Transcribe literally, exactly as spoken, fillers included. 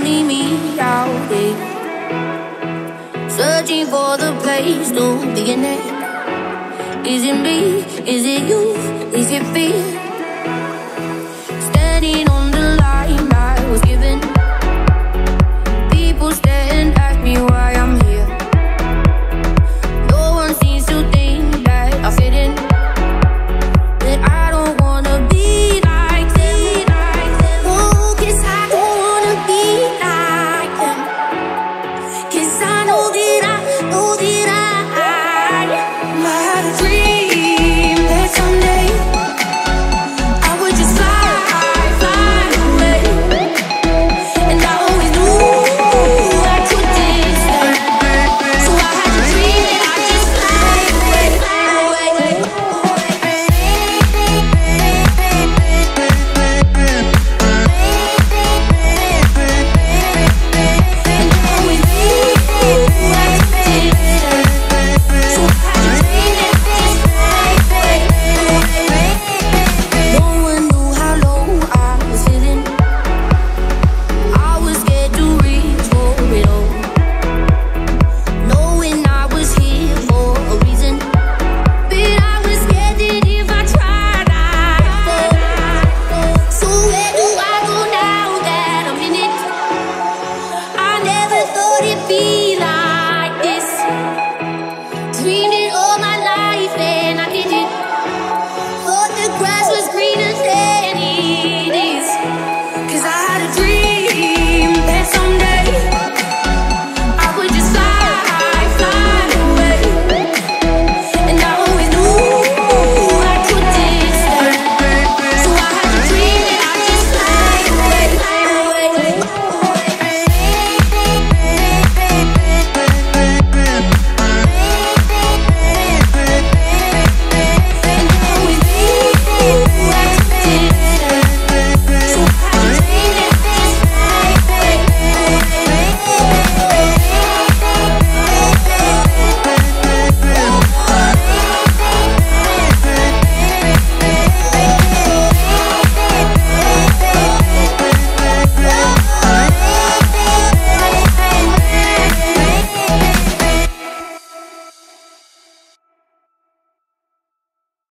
don't need me out here, searching for the place to begin it. Is it me? Is it you? Is it fear?